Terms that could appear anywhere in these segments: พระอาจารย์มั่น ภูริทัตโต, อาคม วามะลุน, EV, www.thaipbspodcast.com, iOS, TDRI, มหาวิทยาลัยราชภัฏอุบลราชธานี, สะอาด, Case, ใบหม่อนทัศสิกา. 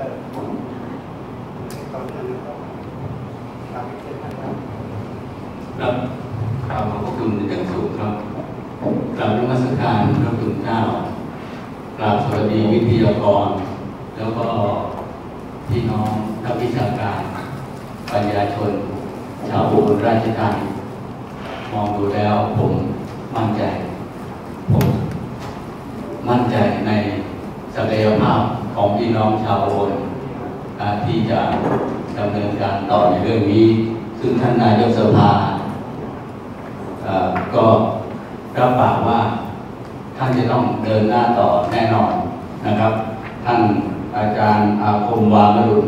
ครับกราบขอบพระคุณอย่างสูงครับกราบนมัสการพระคุณเจ้ากราบสวัสดีวิทยากรแล้วก็พี่น้องนักวิชาการปัญญาชนชาวอุบลราชธานีมองดูแล้วผมมั่นใจในศักยภาพของพี่น้องชาวอุบลที่จะดำเนินการต่อในเรื่องนี้ซึ่งท่านนายกสภาก็รับปากว่าท่านจะต้องเดินหน้าต่อแน่นอนนะครับท่านอาจารย์อาคมวามรุณ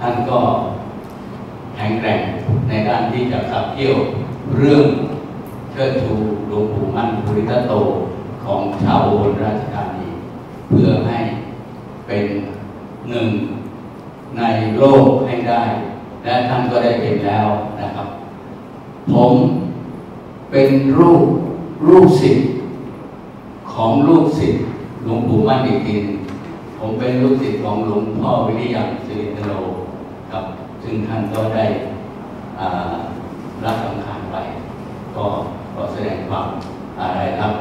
ท่านก็แข็งแกร่งในการที่จะขับเกี่ยวเรื่องเชิดชูหลวงปู่มั่นภูริทัตโตของชาวอุบลราชธานีเพื่อให้เป็นหนึ่งในโลกให้ได้และท่านก็ได้เป็นแล้วนะครับผมเป็นลูกศิษย์ของลูกศิษย์หลวงปู่มั่นอีกทีผมเป็นลูกศิษย์ของหลวงพ่อวิริยังสิริตโลครับซึ่งท่านก็ได้รับสังขารไปก็แสดงความอะไรครับ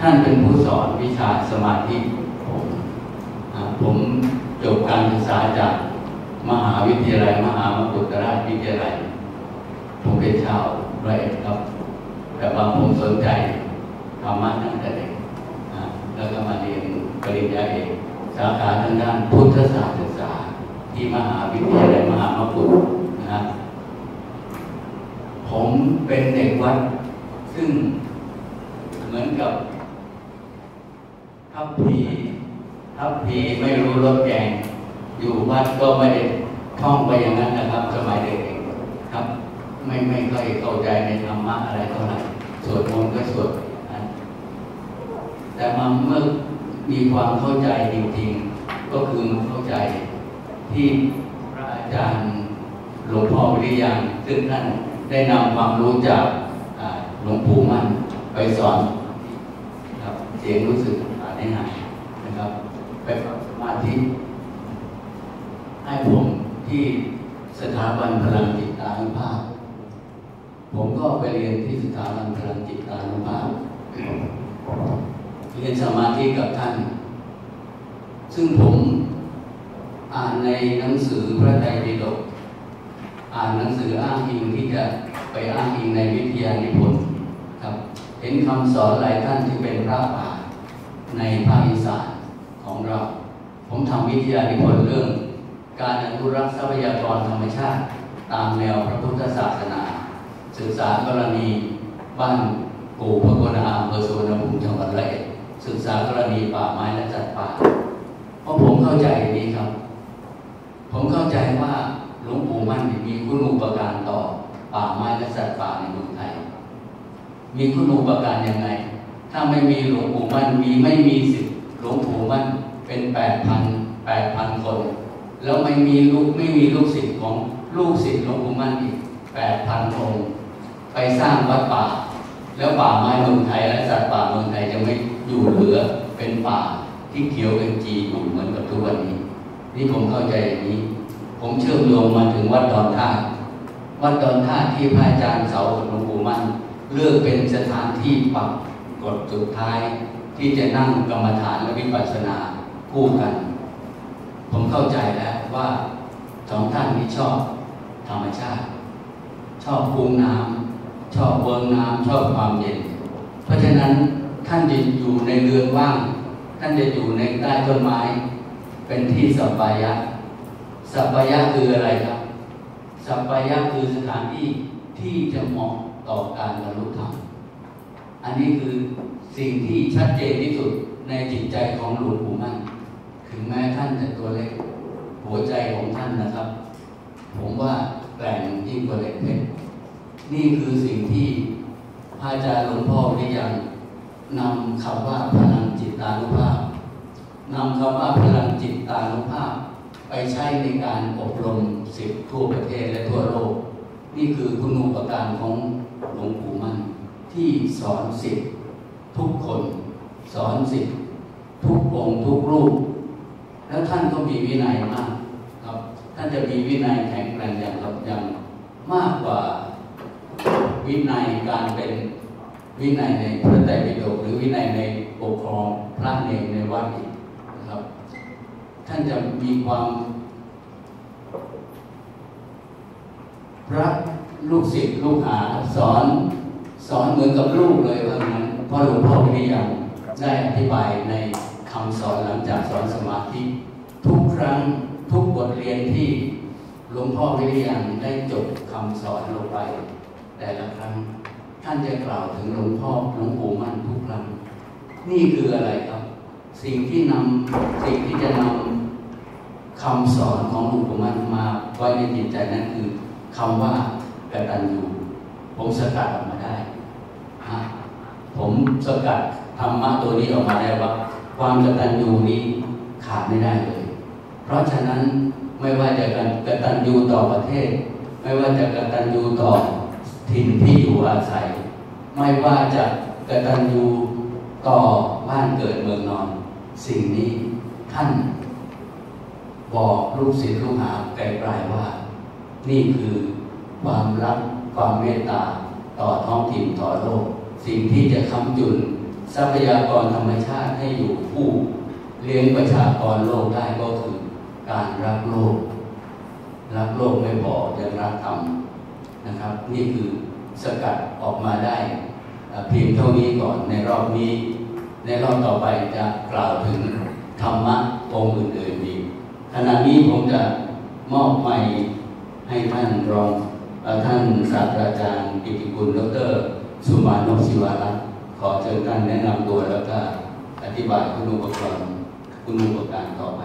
ท่านเป็นผู้สอนวิชาสมาธิผมจบการศึกษาจากมหาวิทยาลัยมหามกุฏราชวิทยาลัยผมเป็นชาวไร่ครับแต่ว่าผมสนใจธรรมะตั้งแต่เด็กแล้วก็มาเรียนปริญญาเอกสาขาทางด้านพุทธศาสตร์ศึกษาที่มหาวิทยาลัยมหามกุฏนะผมเป็นเด็กวัดซึ่งเหมือนกับทัพพีไม่รู้รสแกงอยู่วัดก็ไม่ได้ท่องไปอย่างนั้นนะครับสมัยเด็กครับไม่ค่อยเข้าใจในธรรมะอะไรเท่าไหร่สวดมนต์ก็สวดแต่มาเมื่อมีความเข้าใจจริงๆก็คือเข้าใจที่พระอาจารย์หลวงพ่อวิริยังซึ่งท่านได้นำความรู้จากหลวงปู่มั่นไปสอนครับเสียงรู้สึกได้หายนะครับไปฟังสมาธิให้ผมที่สถาบันพลังจิตตานุภาพผมก็ไปเรียนที่สถาบันพลังจิตตานุภาพเรียนสมาธิกับท่านซึ่งผมอ่านในหนังสือพระไตรปิฎกอ่านหนังสืออ้างอิงที่จะไปอ้างอิงในวิทยานิพนธ์ครับเห็นคำสอนหลายท่านที่เป็นพระป่าในภาคอีสานของเราผมทำวิทยานิพนธ์เรื่องการอนุรักษ์ทรัพยากรธรรมชาติตามแนวพระพุทธศาสนาศึกษากรณีบ้านกู่พระโกนาอำเภอสุวรรณภูมิจังหวัดระยองศึกษากรณีป่าไม้และจัดป่าเพราะผมเข้าใจอย่างนี้ครับผมเข้าใจว่าหลวงปู่มั่นมีคุณูปการต่อป่าไม้และสัตว์ป่าในเมืองไทยมีคุณูปการยังไงถ้าไม่มีหลวงปู่มั่นไม่มีสิทธิ์หลวงปู่มั่นเป็น 8,000 คนแล้วไม่มีลูกศิษย์ของลูกศิษย์หลวงปู่มั่นอีก 8,000 องค์ไปสร้างวัดป่าแล้วป่าไม้เมืองไทยและสัตว์ป่าเมืองไทยจะไม่อยู่เหลือเป็นป่าที่เขียวเป็นจีอยู่เหมือนกับทุกวันนี้นี่ผมเข้าใจอย่างนี้ผมเชื่อมโยงมาถึงวัดดอนธาตุวัดดอนธาตุที่พระอาจารย์เสาหลวงปู่มั่นเลือกเป็นสถานที่ปักกฎสุดท้ายที่จะนั่งกรรมฐานและวิปัสสนาคู่กันผมเข้าใจแล้วว่าสองท่านนี้ชอบธรรมชาติชอบคุ้งน้ำชอบเวิงน้ำชอบความเย็นเพราะฉะนั้นท่านจะอยู่ในเรือนว่างท่านจะอยู่ในใต้ต้นไม้เป็นที่สัปปายะสัปปายะคืออะไรครับสัปปายะคือสถานที่ที่จะเหมาะต่อการบรรลุธรรมอันนี้คือสิ่งที่ชัดเจนที่สุดในจิตใจของหลวงปู่มั่นถึงแม้ท่านจะตัวเล็กหัวใจของท่านนะครับผมว่าแกร่งยิ่งกว่าเหล็กเพชรนี่คือสิ่งที่พระอาจารย์หลวงพ่อวิริยังนำคำว่าพลังจิตตานุภาพนำคำว่าพลังจิตตานุภาพไปใช้ในการอบรมศิษย์ทั่วประเทศและทั่วโลกนี่คือคุณูปการของหลวงปู่มั่นที่สอนศิษย์ทุกคนสอนศิษย์ทุกองค์ทุกรูป แล้วท่านก็มีวินัยมากครับท่านจะมีวินัยแข็งแรงอย่างมากกว่าวินัยการเป็นวินัยในพระไตรปิฎกหรือวินัยในปกครองพระเนรในวัดอีกนะครับท่านจะมีความรักลูกศิษย์ลูกหาสอนเหมือนกับลูกเลยว่างั้นเพราะหลวงพ่อวิริยังได้อธิบายในคำสอนหลังจากสอนสมาธิทุกครั้งทุกบทเรียนที่หลวงพ่อวิริยังได้จบคำสอนลงไปแต่ละครั้งท่านจะกล่าวถึงหลวงพ่อหลวงปู่มั่นทุกครั้งนี่คืออะไรครับสิ่งที่จะนำคำสอนของหลวงปู่มั่นมาไว้ในจิตใจนั้นคือคำว่ากตัญญูผมสกัดออกมาได้ผมสกัดธรรมะตัวนี้ออกมาได้ว่าความกตัญญูนี้ขาดไม่ได้เลยเพราะฉะนั้นไม่ว่าจะกตัญญูต่อประเทศไม่ว่าจะกตัญญูต่อถิ่นที่อยู่อาศัยไม่ว่าจะกตัญญูต่อบ้านเกิดเมืองนอนสิ่งนี้ท่านบอกลูกศิษย์ลูกหาไกลๆว่านี่คือความรักความเมตตาต่อท้องถิ่นต่อโลกสิ่งที่จะค้ำจุนทรัพยากรธรรมชาติให้อยู่คู่เลี้ยงประชากรโลกได้ก็คือการรักโลกรักโลกไม่พอยังรักธรรมนะครับนี่คือสกัดออกมาได้เพียงเท่านี้ก่อนในรอบนี้ในรอบต่อไปจะกล่าวถึงธรรมะองค์อื่นๆอีกขณะนี้ผมจะมอบไมค์ให้ท่านศาสตราจารย์กิตติคุณดร.สุมานพศิวารัตน์ขอเชิญท่านแนะนำตัวแล้วก็อธิบายคุณอุปการต่อไป